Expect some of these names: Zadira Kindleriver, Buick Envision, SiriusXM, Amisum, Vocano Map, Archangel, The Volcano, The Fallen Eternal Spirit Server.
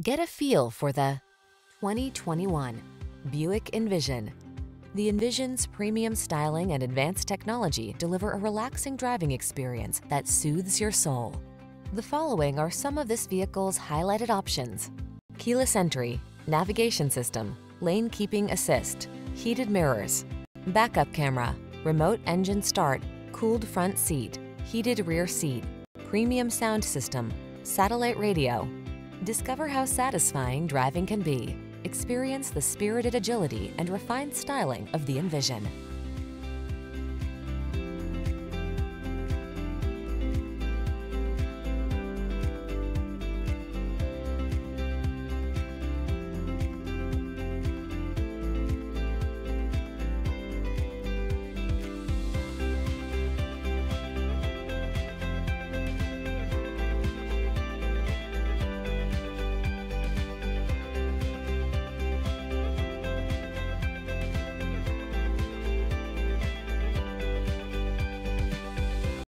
Get a feel for the 2021 Buick Envision. The Envision's premium styling and advanced technology deliver a relaxing driving experience that soothes your soul. The following are some of this vehicle's highlighted options: keyless entry, navigation system, lane keeping assist, heated mirrors, backup camera, remote engine start, cooled front seat, heated rear seat, premium sound system, satellite radio. Discover how satisfying driving can be. Experience the spirited agility and refined styling of the Envision.